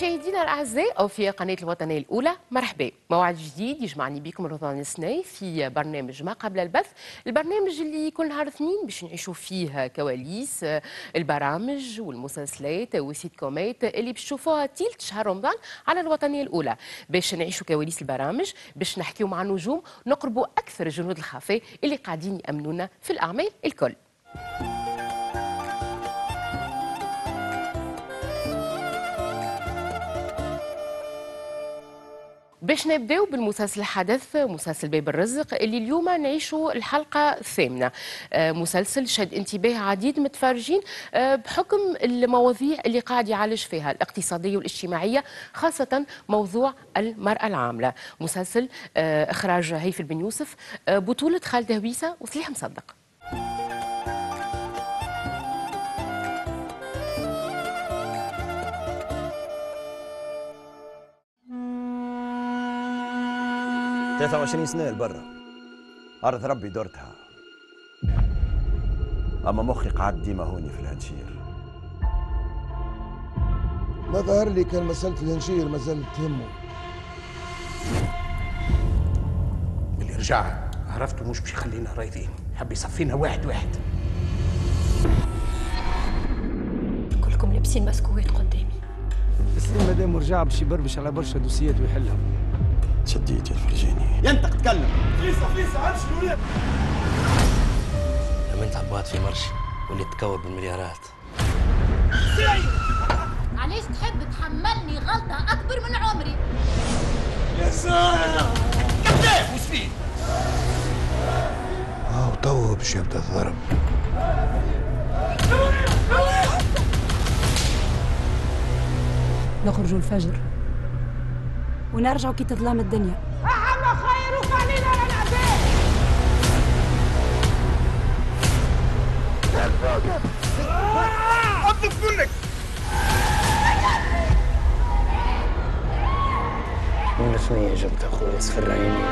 مشاهدينا الأعزاء أو في قناة الوطنية الأولى، مرحبا. موعد جديد يجمعني بكم رضوان سناي في برنامج ما قبل البث، البرنامج اللي كل نهار اثنين باش نعيشوا فيه كواليس البرامج والمسلسلات والسيت كوميت اللي باش تشوفوها تلت شهر رمضان على الوطنية الأولى، باش نعيشوا كواليس البرامج، باش نحكيو مع نجوم، نقربوا أكثر الجنود الخفاء اللي قاعدين يأمنونا في الأعمال الكل. باش نبداو بالمسلسل الحدث، مسلسل باب الرزق اللي اليوم نعيشوا الحلقه الثامنه. مسلسل شد انتباه عديد من المتفرجين بحكم المواضيع اللي قاعد يعالج فيها، الاقتصاديه والاجتماعيه، خاصه موضوع المراه العامله. مسلسل اخراج هيفي بن يوسف، بطوله خالد هويسة وصالحه مصدق.23 سنة لبرا، أرض ربي درتها، أما مخي قعد ديما هوني في الهنشير. ما ظهر لي كان مسألة الهنشير ما زالت تهمه. اللي رجع عرفته مش باش يخلينا رايدين، حب يصفينا واحد واحد. كلكم لابسين ماسكوات قدامي. سليم مادام رجع باش يبربش على برشا دوسيات ويحلها. شديت يا الفرجيني ينطق تكلم فليسه عاد شنو هي؟ لما انت عباد في مرشي واللي تكور بالمليارات. علاش تحب تحملني غلطه اكبر من عمري؟ يا سلام كذاب وسفيد. هاو تو باش يبدا الضرب. نخرجوا الفجر ونرجعوا كي تظلم الدنيا. أعمى خيرك علينا يا العباد. أطلب منك. من ثنية جبت أخويا أسفل عيني.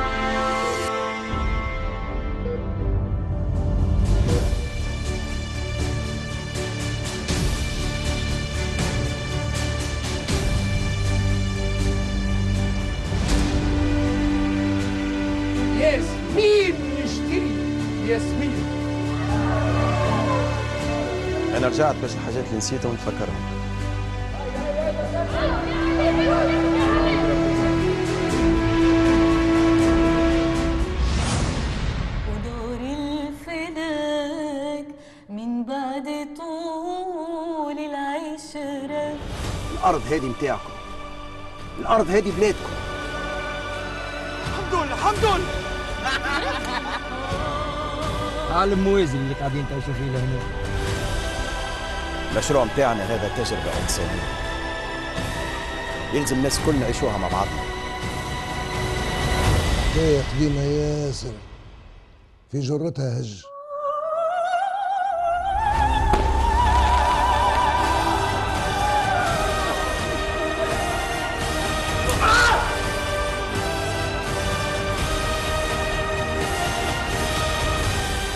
ياسمين نشتري ياسمين. أنا رجعت باش الحاجات اللي نسيتها ونفكرها. ودور الفداك من بعد طول العشرة. الأرض هذه متاعكم، الأرض هذه بلادكم. الحمد لله الحمد لله. عالم موازي اللي قاعدين تعيشوا فيه لهنا. المشروع متاعنا هذا تجربة إنسانية، يلزم الناس كلنا نعيشوها مع بعضنا. حكاية قديمة ياسر في جرتها هج.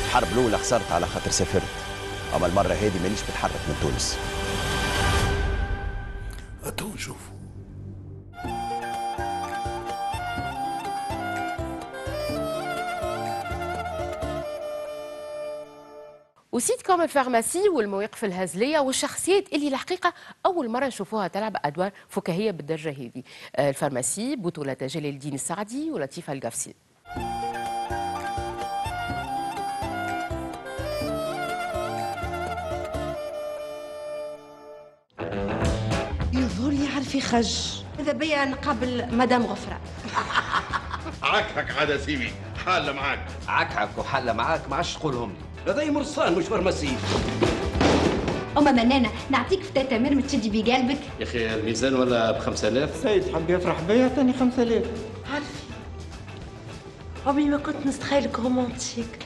الحرب الأولى خسرت على خاطر سافرت، أما المرة هذه مانيش بتحرك من تونس. هاتو نشوفوا. وسيت كوم الفارماسي والمواقف الهزليه والشخصيات اللي الحقيقه اول مره نشوفوها تلعب ادوار فكاهيه بالدرجه هذه. الفارماسي بطوله جلال الدين السعدي ولطيفه القفسي. في خج إذا بيا نقابل مدام غفراء. عكعك عاد سيمي حالة معاك. عكعك وحالة معاك ما عادش تقولهم لي، هذا مرصان مش فرماسي. أما منانا نعطيك فتاة تمر تشدي بي قلبك. يا أخي الميزان ولا ب 5000؟ سيد حب يفرح بيا عطاني 5000. عارف عمري ما كنت نستخيلك رومانتيك.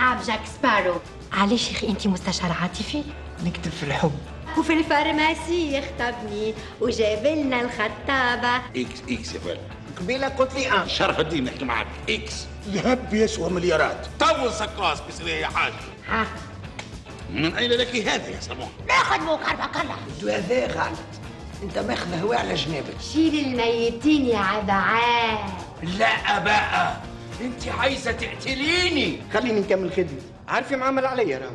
عبجاك سبارو. علاش يا أخي أنت مستشار عاطفي؟ نكتب في الحب. وفي الفارماسي خطبني وجاب لنا الخطابه اكس اكس. يا فندم قبيله قلت لي ان شرف الدين نحكي معاك اكس. الذهب يسوى مليارات، تو سكاس بيصير اي حاجه. ها من أين لك هذا يا صبون؟ ما خدموك عرفك الله. هذا غلط، أنت ماخذ هواء على جنابك. شيل الميتين يا عبعان. لا بقى، أنت عايزة تقتليني. خليني نكمل خدمتي، عارفة معامل عليا راه.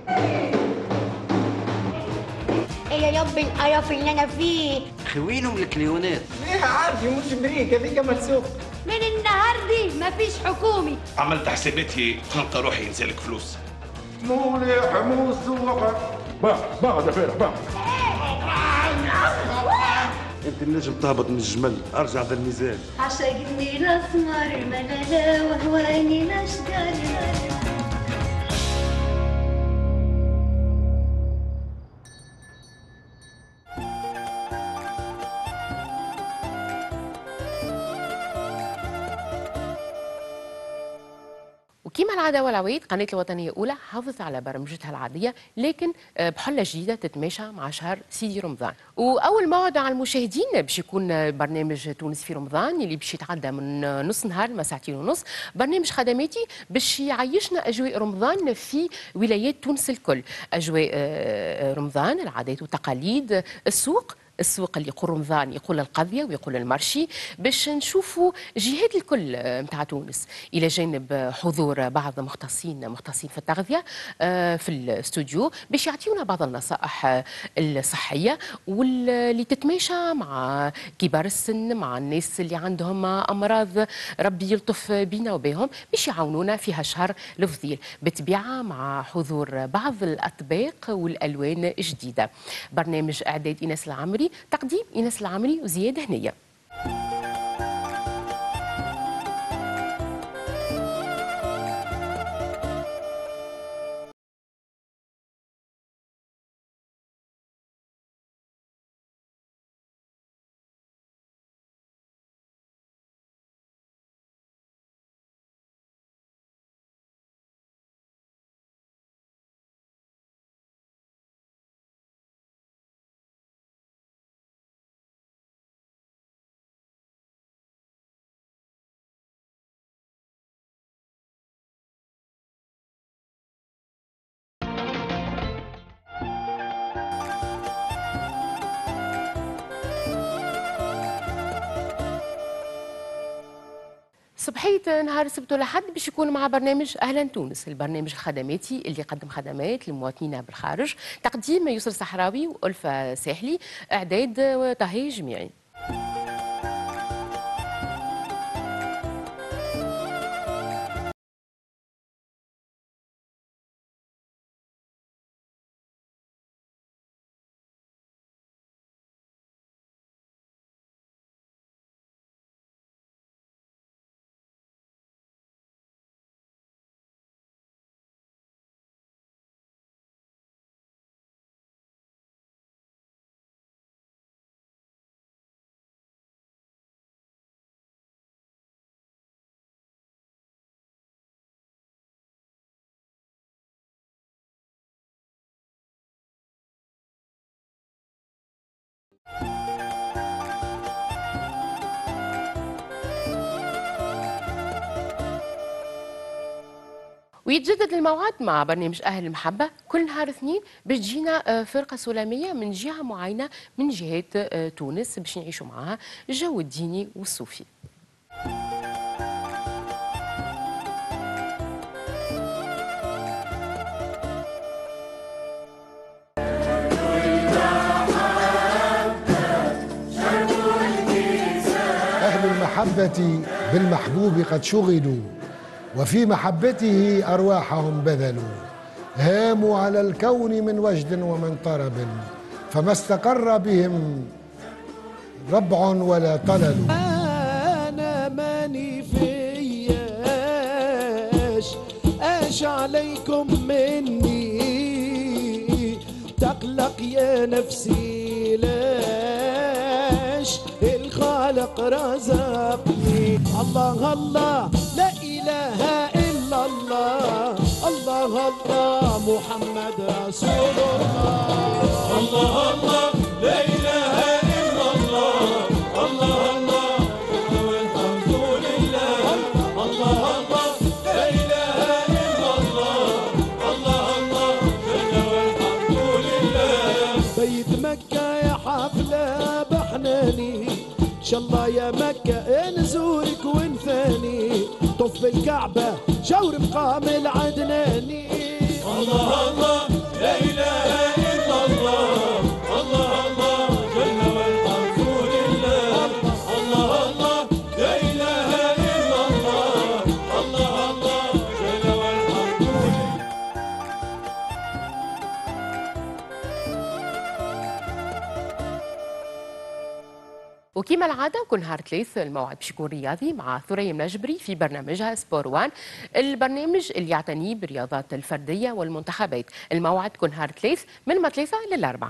يا رب القرف اللي أنا فيه. خوينهم الكليونات. ليه عارفة مجبريك هذيك ملسوق. من النهار دي مفيش حكومي. عملت حساباتي تلقى روحي ينزلك فلوس. مولي حموس وقع باع يا فارح باع. انت النجم تهبط من الجمل، ارجع ذا الميزان. عشقني الاسمر ملالا وهواني نشجر. كما العادة والعويد قناة الوطنية الأولى حافظت على برمجتها العادية لكن بحلة جديدة تتماشى مع شهر سيدي رمضان. وأول موعد على المشاهدين باش يكون برنامج تونس في رمضان اللي باش يتعدى من نص نهار لما ساعتين ونص، برنامج خدماتي باش يعيشنا أجواء رمضان في ولايات تونس الكل، أجواء رمضان، العادات والتقاليد، السوق اللي يقول رمضان يقول القضية ويقول المارشي، باش نشوفوا جهات الكل متاع تونس، إلى جانب حضور بعض مختصين في التغذية في الاستوديو باش يعطيونا بعض النصائح الصحية واللي تتماشى مع كبار السن، مع الناس اللي عندهم أمراض، ربي يلطف بينا وبيهم باش يعاونونا في هالشهر الفضيل، بالطبيعة مع حضور بعض الأطباق والألوان الجديدة. برنامج إعداد ايناس العمري، تقديم ايناس العملي وزياد هنيه. صبحية نهار السبت والأحد باش يكون مع برنامج أهلا تونس، البرنامج الخدماتي اللي يقدم خدمات لمواطنينا بالخارج، تقديم يسر صحراوي وألفة ساحلي، إعداد وطهي جميعي. ويتجدد الموعد مع برنامج أهل المحبة كل نهار اثنين باش تجينا فرقة سلامية من جهة معينة من جهات تونس باش نعيشوا معها الجو الديني والصوفي. محبتي بالمحبوب قد شغلوا وفي محبته أرواحهم بذلوا هاموا على الكون من وجد ومن طرب فما استقر بهم ربع ولا طلل. أنا ماني فياش أش عليكم مني تقلق يا نفسي لاش الخالق رزقني. الله الله لا إله إلا الله الله الله محمد رسول الله. الله الله لا إله إلا الله الله الله والحمد لله. الله الله لا إله إلا الله الله الله شاء الله يا مكة نزورك ونفاني طف بالكعبة شاور مقام العدناني. الله الله لا إله إلا الله، الله الله جل والحمد لله، الله الله لا إله إلا الله، الله الله جل والحمد لله. وكما العادة كل نهار ثلاث الموعد باش يكون رياضي مع ثريا المجبري في برنامجها سبور وان، البرنامج اللي يعتني بالرياضات الفردية والمنتخبات. الموعد كل نهار ثلاث من 3 لل4.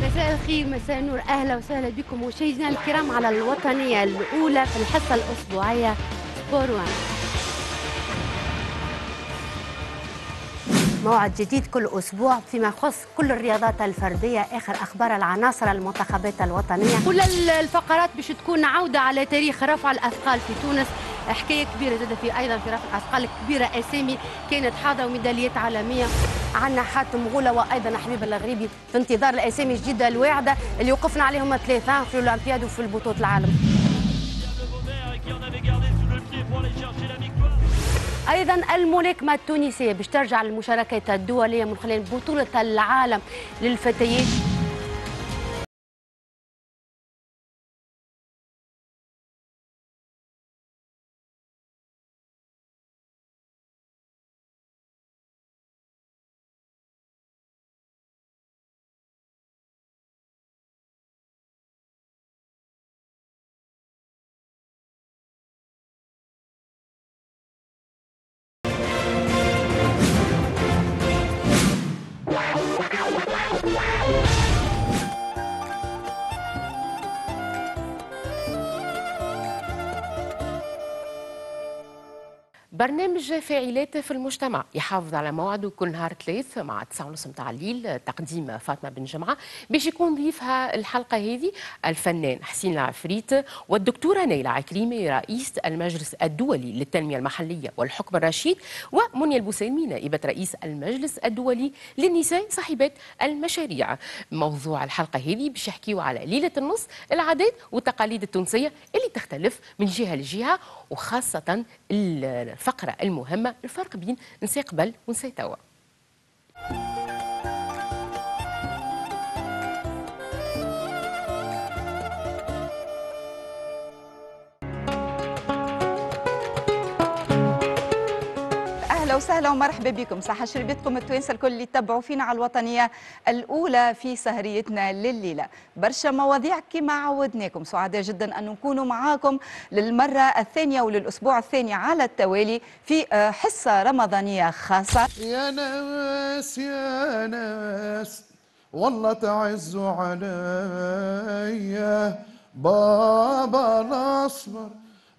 مساء الخير، مساء النور، أهلا وسهلا بكم مشاهدينا الكرام على الوطنية الأولى في الحصة الأسبوعية سبور وان. موعد جديد كل أسبوع فيما يخص كل الرياضات الفردية، آخر أخبار العناصر، المنتخبات الوطنية، كل الفقرات باش تكون عودة على تاريخ رفع الأثقال في تونس، حكاية كبيرة جدا في أيضا في رفع الأثقال، كبيرة أسامي كانت حاضرة وميداليات عالمية. عندنا حاتم غوله وايضا حبيب الغريبي في انتظار الاسامي الجديده الواعده اللي وقفنا عليهم 3 في الاولمبياد وفي البطولة العالم. ايضا الملاكمه التونسيه باش ترجع للمشاركات الدوليه من خلال بطوله العالم للفتيات. برنامج فاعلات في المجتمع يحافظ على موعده كل نهار 3 مع 9:30 متاع الليل، تقديم فاطمه بن جمعه، باش يكون ضيفها الحلقه هذه الفنان حسين العفريت والدكتوره نيله عكريمي رئيسه المجلس الدولي للتنميه المحليه والحكم الرشيد، ومنيا البوسيمي نائبه رئيس المجلس الدولي للنساء صاحبات المشاريع. موضوع الحلقه هذه باش يحكيوا على ليله النص، العادات والتقاليد التونسيه اللي تختلف من جهه لجهه، وخاصه الفقرة المهمة، الفرق بين نسي قبل ونسي توا. أهلا وسهلا ومرحبا بكم، صحة شربتكم التوانسة الكل اللي تتبعوا فينا على الوطنية الأولى في سهريتنا لليلة. برشا مواضيع كما عودناكم، سعداء جدا أن نكونوا معاكم للمرة الثانية وللأسبوع الثاني على التوالي في حصة رمضانية خاصة. يا ناس يا ناس والله تعز عليا، بابا نصبر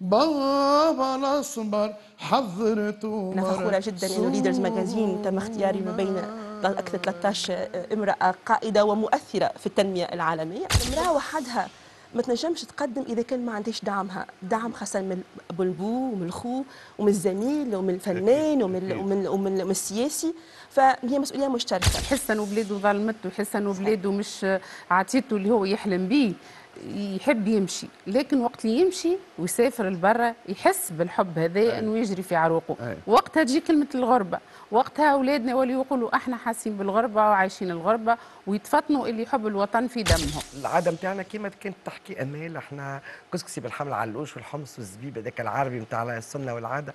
بابا نصبر حضرت. أنا فخورة جدا إنه ليدرز ماجازين تم اختياري ما بين أكثر 13 امرأة قائدة ومؤثرة في التنمية العالمية. المرأة وحدها ما تنجمش تقدم إذا كان ما عندهاش دعمها، دعم خاصة من البو ومن الخو ومن الزميل ومن الفنان ومن السياسي، فهي مسؤولية مشتركة. يحس أنه بلاده ظلمته، يحس أنه بلاده مش عطيته اللي هو يحلم بيه، يحب يمشي، لكن وقت اللي يمشي ويسافر لبرا يحس بالحب هذا انه يجري في عروقه. وقتها تجي كلمه الغربه، وقتها اولادنا يوليو يقولوا احنا حاسين بالغربه وعايشين الغربه، ويتفطنوا اللي يحب الوطن في دمهم. العاده نتاعنا كيما كانت تحكي امال، احنا كسكسي بالحمل علوش والحمص والزبيب، هذاك العربي نتاع السنه والعاده.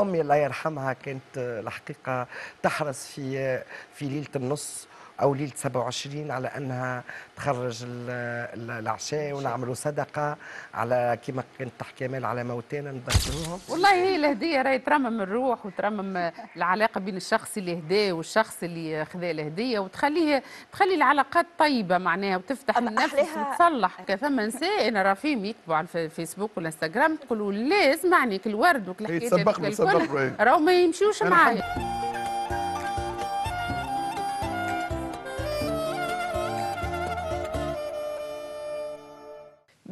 امي الله يرحمها كانت الحقيقه تحرص في ليله النص أو ليلة 27 على أنها تخرج العشاء ونعملوا صدقة على كما كانت تحكي أمال على موتانا نذكروهم. والله هي الهدية راهي ترمم الروح وترمم العلاقة بين الشخص اللي هداه والشخص اللي خذا الهدية، وتخليه تخلي العلاقات طيبة معناها، وتفتح النفس وتصلح. كثم نساء أنا رافيهم يكتبوا على الفيسبوك والانستغرام تقولوا لازم عنك الورد وكل راهو ما يمشيوش معايا.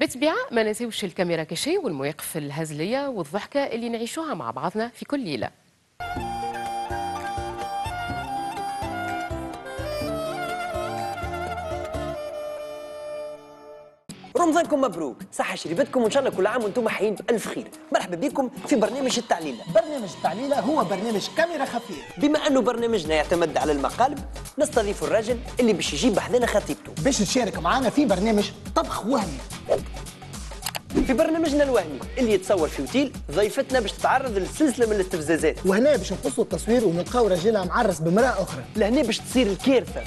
بالطبيعه ما نساوش الكاميرا كشي والمواقف الهزليه والضحكه اللي نعيشوها مع بعضنا في كل ليله. رمضانكم مبروك، صحة شريبتكم وان شاء الله كل عام وانتم حيين بألف خير. مرحبا بكم في برنامج التعليلة. برنامج التعليلة هو برنامج كاميرا خفية. بما انه برنامجنا يعتمد على المقالب، نستضيف الراجل اللي باش يجيب بحذنا خطيبته باش تشارك معنا في برنامج طبخ وهمي. في برنامجنا الوهمي اللي يتصور في اوتيل، ضيفتنا باش تتعرض لسلسله من الاستفزازات، وهنا باش نقصوا التصوير ونلقاو راجلها معرس بامرأة أخرى. لهنا باش تصير الكارثة،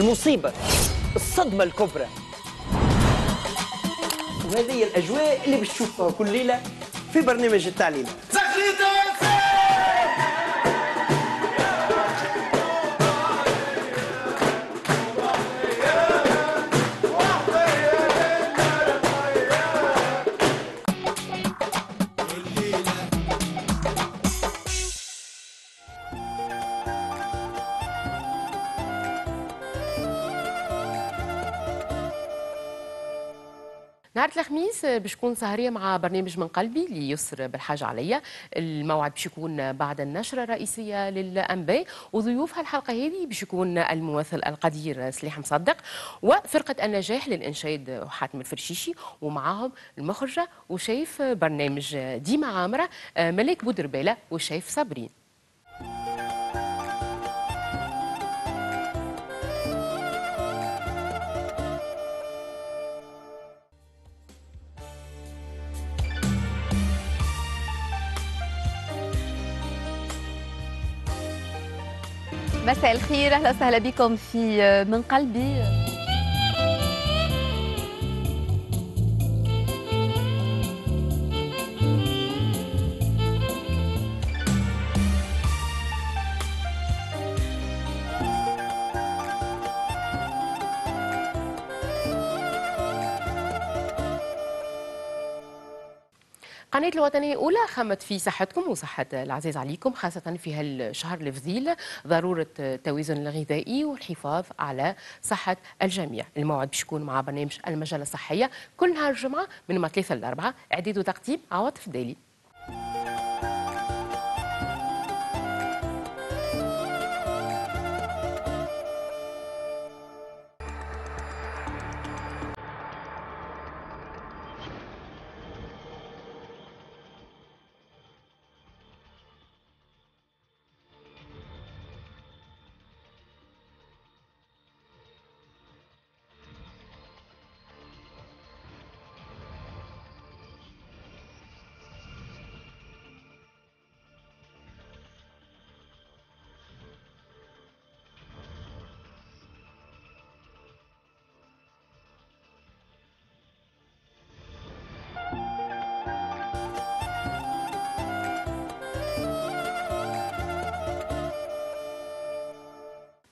المصيبة، الصدمة الكبرى. وهذه هي الاجواء اللي باش تشوفوها كل ليله في برنامج التعليم. نهار الخميس باش تكون سهريه مع برنامج من قلبي ليسر بالحاجه عليا. الموعد باش يكون بعد النشره الرئيسيه للانباء، وضيوفها الحلقه هذه باش يكون الممثل القدير سليم صدق وفرقه النجاح للانشاد حاتم الفرشيشي، ومعاهم المخرجه وشايف برنامج ديما عامره ملك بودربيلة وشايف صابرين. مساء الخير، اهلا وسهلا بكم في من قلبي. قناة الوطنية الأولى خمت في صحتكم وصحة العزيز عليكم، خاصة في هالشهر الفضيل. ضرورة التوازن الغذائي والحفاظ على صحة الجميع. الموعد باش يكون مع برنامج المجلة الصحية كل نهار جمعة من ما 3 ل 4. إعداد وتقديم عواطف ضالي.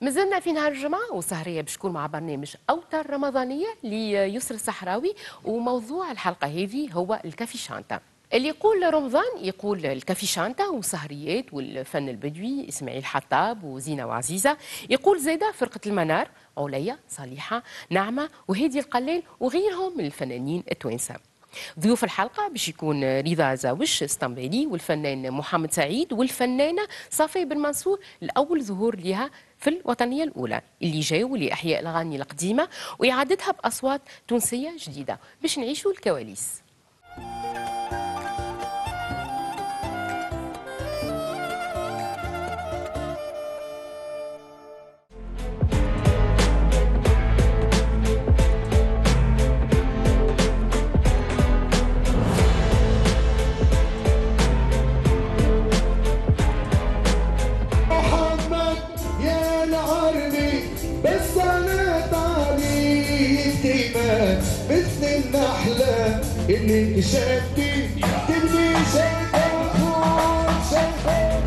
مازلنا في نهار الجمعة والسهرية باش تكون مع برنامج أوتار رمضانية ليسر صحراوي، وموضوع الحلقة هذه هو الكافي شانتا. اللي يقول رمضان يقول الكافي شانتا والسهريات والفن البدوي، اسماعيل الحطاب وزينة وعزيزة. يقول زيدا فرقة المنار، عليا، صالحه نعمه وهادي القلال وغيرهم من الفنانين التوانسة. ضيوف الحلقة باش يكون رضا واش استنبلي والفنان محمد سعيد والفنانة صافي بن منصور، الأول ظهور لها في الوطنية الأولى، اللي جاوا لإحياء الأغاني القديمة وإعادتها بأصوات تونسية جديدة باش نعيشوا الكواليس. اللي شافتي تبني شايفه وتكون شايفه.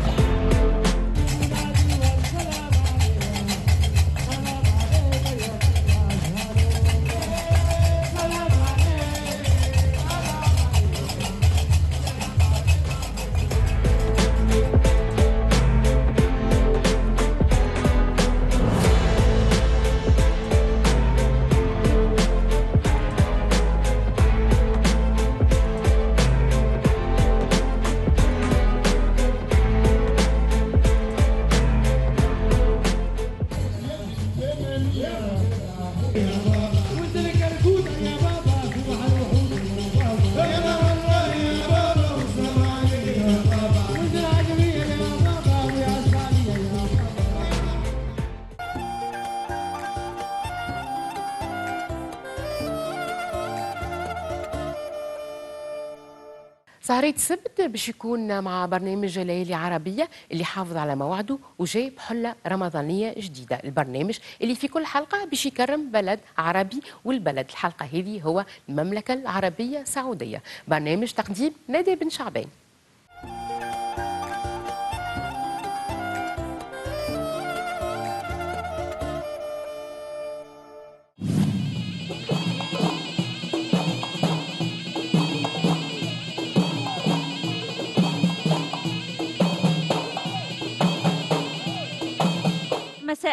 سهرية السبت باش يكون مع برنامج ليالي عربية اللي حافظ على موعده وجاي بحلة رمضانية جديدة. البرنامج اللي في كل حلقة باش يكرم بلد عربي، والبلد الحلقة هذه هو المملكة العربية السعودية. برنامج تقديم نادي بن شعبان.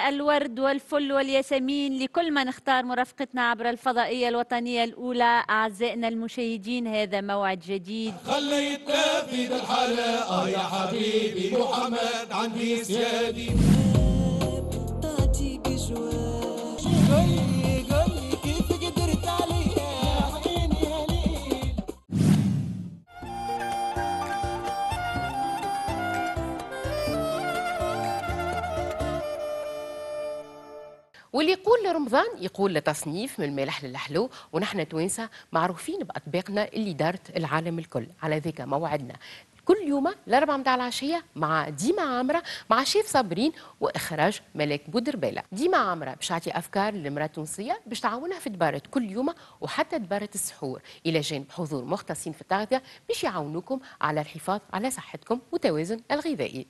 الورد والفل والياسمين لكل ما نختار مرافقتنا عبر الفضائية الوطنية الأولى. أعزائنا المشاهدين، هذا موعد جديد. خليتنا في ذا الحلاقة يا حبيبي محمد عندي سيادي. بعطيك جواز قولي قولي كيف قدرت عليها عيني هليل. واللي يقول رمضان يقول لتصنيف من المالح للحلو، ونحن توانسة معروفين بأطباقنا اللي دارت العالم الكل. على ذيك موعدنا كل يوم الأربعة متاع العشية مع ديما عامرة مع شيف صابرين وإخراج ملك بودربيلة. ديما عامرة باش تعطي أفكار للمرأة التونسية باش تعاونها في دبارة كل يوم وحتى دبارة السحور، إلى جانب حضور مختصين في التغذية باش يعاونوكم على الحفاظ على صحتكم والتوازن الغذائي.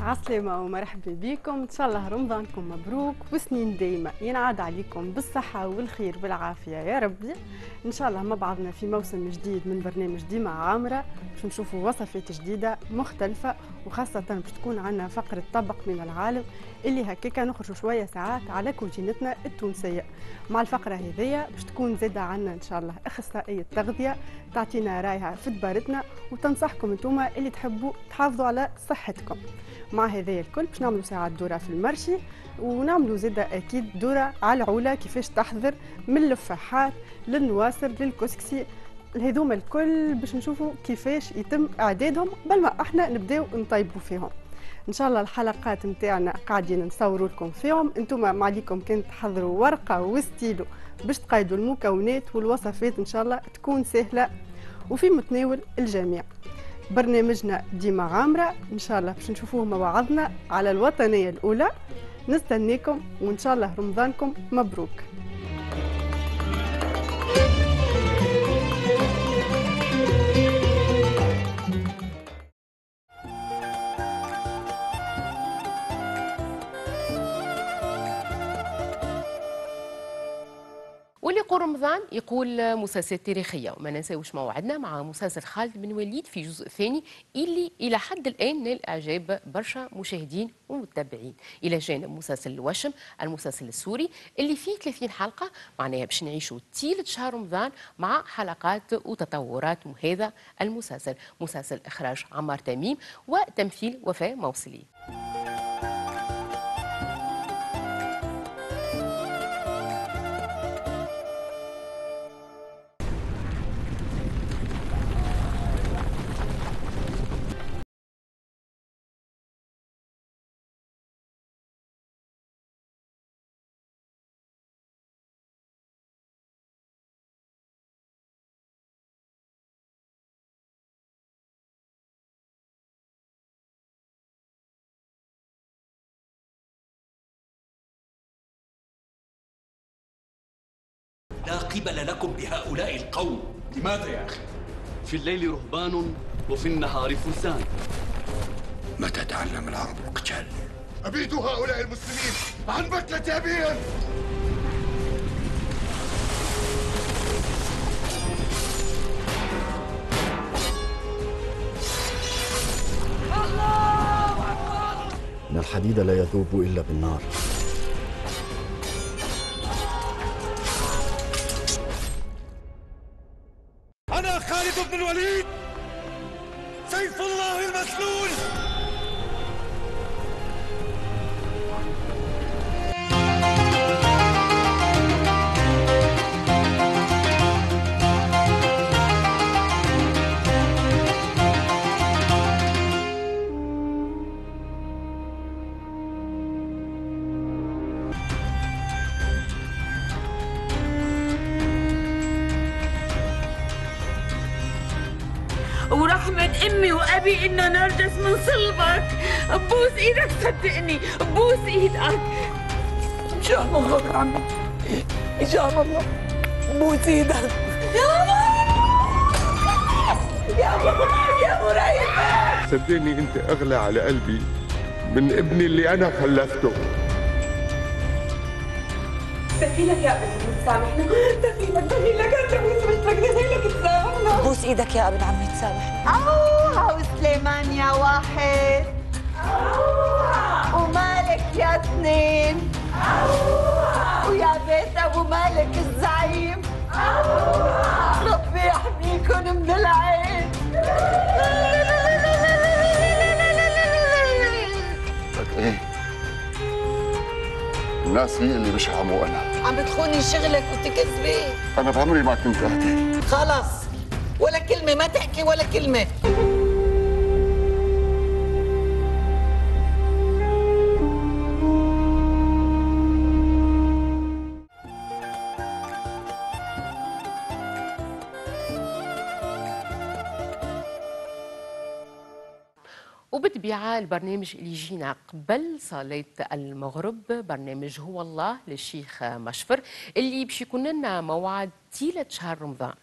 عسلامة ومرحبا بكم، إن شاء الله رمضانكم مبروك وسنين دايمة ينعاد عليكم بالصحة والخير والعافية يا ربي. إن شاء الله مع بعضنا في موسم جديد من برنامج ديما عامرة باش نشوفوا وصفات جديدة مختلفة، وخاصة باش تكون عندنا فقرة طبق من العالم اللي هكاكا نخرجوا شوية ساعات على كوجينتنا التونسية. مع الفقرة هذيا باش تكون زادة عندنا إن شاء الله أخصائية تغذية تعطينا رايها في دبارتنا وتنصحكم انتوما اللي تحبوا تحافظوا على صحتكم. مع هذايا الكل باش نعملوا ساعات دوره في المرشي، ونعملوا زاده اكيد دوره على العوله كيفاش تحضر من الفحات للنواصر للكسكسي، هذوما الكل باش نشوفوا كيفاش يتم اعدادهم بل ما احنا نبداو نطيبوا فيهم. ان شاء الله الحلقات نتاعنا قاعدين نصوروا لكم فيهم، انتم ما عليكم كان تحضروا ورقه وستيلو باش تقيدوا المكونات والوصفات، ان شاء الله تكون سهله وفي متناول الجميع. برنامجنا ديما عامرة إن شاء الله باش نشوفوه مع بعضنا على الوطنية الأولى. نستنيكم وإن شاء الله رمضانكم مبروك. واللي يقول رمضان يقول مسلسلات تاريخية، وما ننساوش موعدنا مع مسلسل خالد بن وليد في الجزء الثاني اللي إلى حد الآن نال إعجاب برشا مشاهدين ومتابعين، إلى جانب مسلسل الوشم المسلسل السوري اللي فيه 30 حلقة. معناها باش نعيشوا تيلة شهر رمضان مع حلقات وتطورات هذا المسلسل. مسلسل إخراج عمار تميم وتمثيل وفاء موصلي. لا قبل لكم بهؤلاء القوم. لماذا يا أخي؟ في الليل رهبان وفي النهار فرسان. متى تعلم العرب القتال؟ أبيد هؤلاء المسلمين عن بتلة أبيهم. الله أكبر! إن الحديد لا يذوب إلا بالنار. خالد بن الوليد سيف الله المسلول. أبي إن نرجس من صلبك. بوس إيدك صدقني، بوس إيدك. إن شاء الله يا عمي، إن شاء الله. بوس إيدك يا مريم، يا مريم. صدقني أنت أغلى على قلبي من ابني اللي أنا خلفته. دخيلك يا أبن تسامحنا، دخيلك أنت بوس بنتك، دخيلك تسامحنا. بوس إيدك يا ابن عمي تسامحنا. أوه وسليمان يا واحد، أوه ومالك يا اثنين، أوه ويا بيت أبو مالك الزعيم، أوه ربي يحميكن من العين. لك إيه؟ الناس هي اللي بيشحموا أنا. عم بتخوني شغلك وبتكذبي. أنا بعمري ما كنت أحكي. خلص ولا كلمة، ما تحكي ولا كلمة. وبالطبيعة البرنامج اللي جينا قبل صلاة المغرب برنامج هو الله للشيخ مشفر اللي باش يكون لنا موعد طيلة شهر رمضان.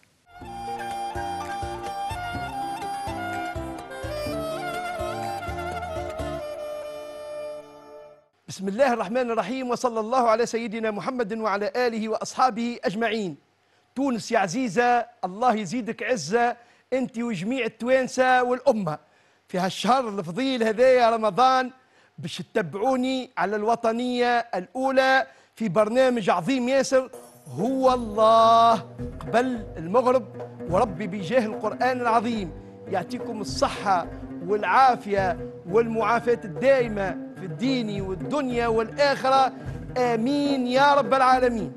بسم الله الرحمن الرحيم، وصلى الله على سيدنا محمد وعلى آله وأصحابه أجمعين. تونس يا عزيزة، الله يزيدك عزة أنت وجميع التوانسة والأمة في هالشهر الفضيل هذايا رمضان، باش تتبعوني على الوطنية الأولى في برنامج عظيم ياسر هو الله قبل المغرب. وربي بجاه القرآن العظيم يعطيكم الصحة والعافية والمعافاة الدائمة في الدين والدنيا والآخرة، آمين يا رب العالمين.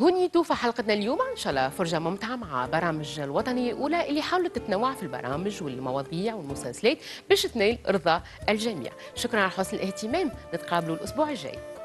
هنيتوا في حلقتنا اليوم، ان شاء الله فرجه ممتعه مع برامج الوطنيه الاولى اللي حاولت تتنوع في البرامج والمواضيع والمسلسلات باش تنال رضا الجميع. شكرا على حسن الاهتمام، نتقابلوا الاسبوع الجاي.